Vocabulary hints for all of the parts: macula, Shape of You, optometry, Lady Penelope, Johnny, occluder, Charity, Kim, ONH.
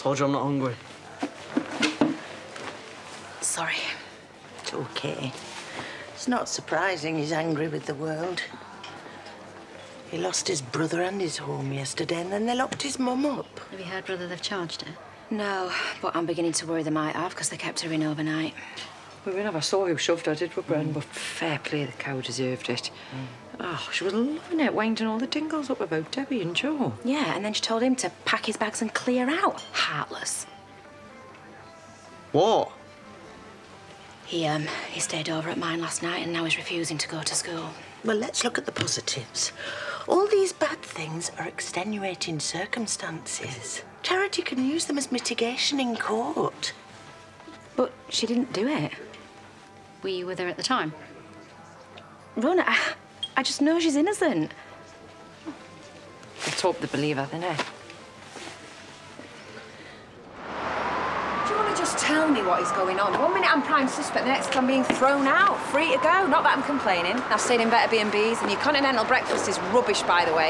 Told you I'm not hungry. Sorry. It's okay. It's not surprising he's angry with the world. He lost his brother and his home yesterday, and then they locked his mum up. Have you heard whether they've charged her? No, but I'm beginning to worry they might have, because they kept her in overnight. We didn't have a saw who shoved her, did we, Bren? But fair play, the cow deserved it. Oh, she was loving it, winding all the tingles up about Debbie and Joe. Yeah, and then she told him to pack his bags and clear out. Heartless. What? He stayed over at mine last night and now he's refusing to go to school. Well, let's look at the positives. All these bad things are extenuating circumstances. Charity can use them as mitigation in court. But she didn't do it. Were you with her at the time? Rona, I just know she's innocent. Let's hope they believe her, then, eh? Do you want to just tell me what is going on? 1 minute I'm prime suspect, the next I'm being thrown out, free to go. Not that I'm complaining. I've stayed in better B&Bs, and your continental breakfast is rubbish, by the way.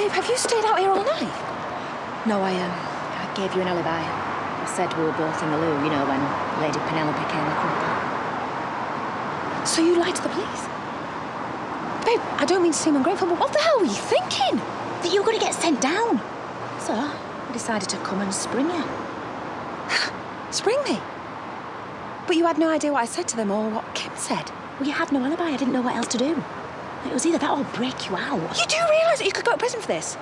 Babe, have you stayed out here all night? No, I gave you an alibi. I said we were both in the loo, you know, when Lady Penelope came across. So you lied to the police? Babe, I don't mean to seem ungrateful, but what the hell were you thinking? That you were going to get sent down. So I decided to come and spring you. Spring me? But you had no idea what I said to them or what Kim said. Well, you had no alibi. I didn't know what else to do. It was either that or break you out. You do realise that you could go to prison for this?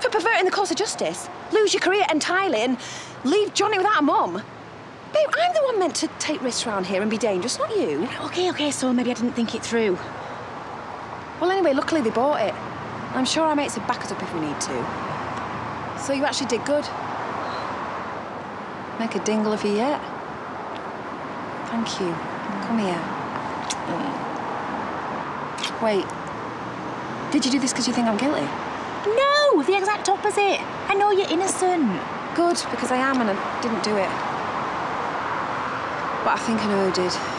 For perverting the course of justice? Lose your career entirely and leave Johnny without a mum? Babe, I'm the one meant to take risks around here and be dangerous, not you. OK, OK, so maybe I didn't think it through. Well, anyway, luckily they bought it. I'm sure our mates would back us up if we need to. So you actually did good. Make a dingle of you yet. Thank you. Come here. Wait, did you do this because you think I'm guilty? No, the exact opposite. I know you're innocent. Good, because I am and I didn't do it. But I think I know who did.